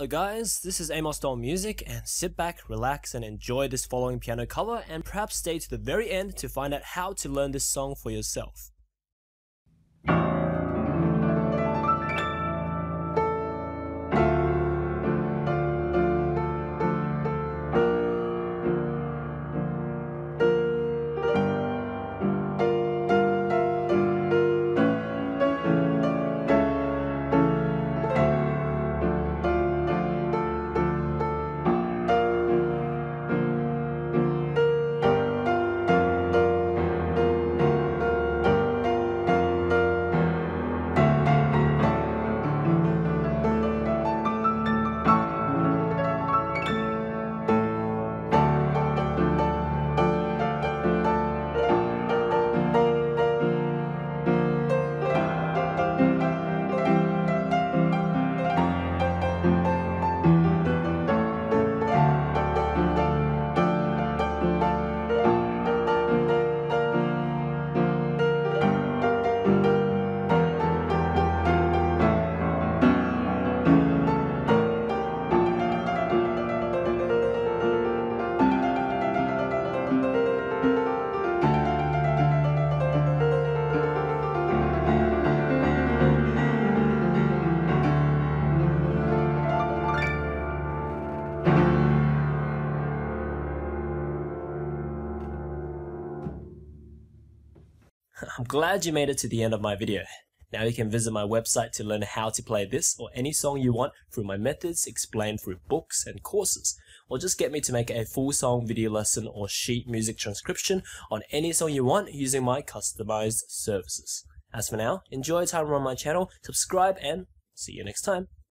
Hello guys, this is Amosdoll Music, and sit back, relax and enjoy this following piano cover, and perhaps stay to the very end to find out how to learn this song for yourself. I'm glad you made it to the end of my video. Now you can visit my website to learn how to play this or any song you want through my methods explained through books and courses, or just get me to make a full song video lesson or sheet music transcription on any song you want using my customized services. As for now, enjoy your time on my channel, subscribe and see you next time.